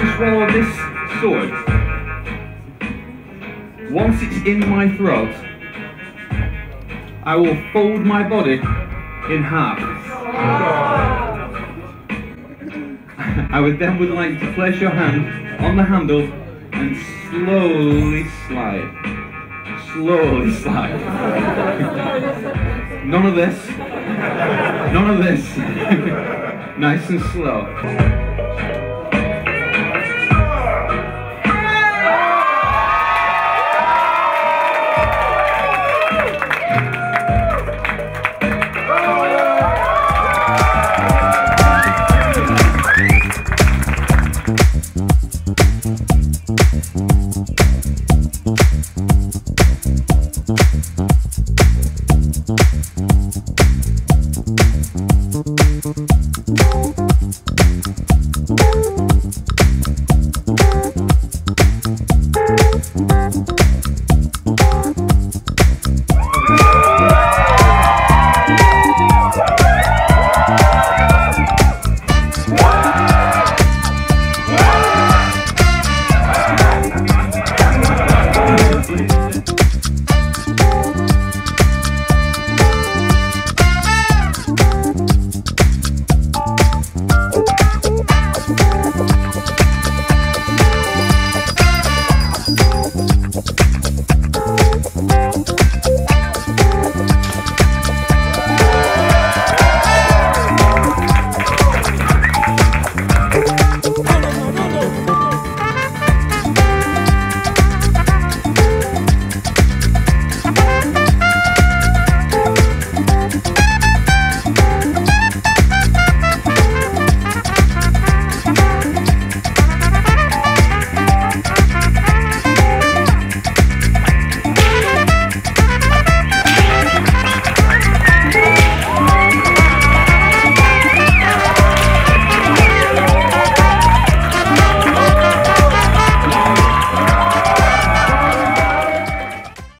to swallow this sword. Once it's in my throat, I will fold my body in half. I would then like to place your hand on the handle and slowly slide. None of this. Nice and slow.